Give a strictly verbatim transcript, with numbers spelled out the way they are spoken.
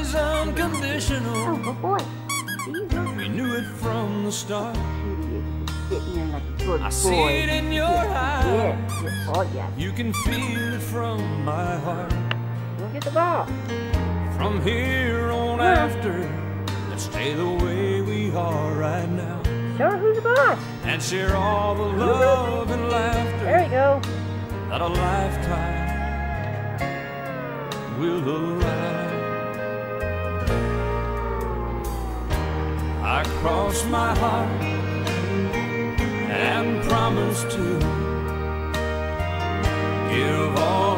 is unconditional. Oh, good boy. We knew it from the start. I see it in your eyes. You can feel it from my heart. Don't get the ball. From here on after, let's stay the way we are right now. Show her who's the boss. And share all the love and laughter. There you go. That a lifetime will allow. I cross my heart and promise to give all.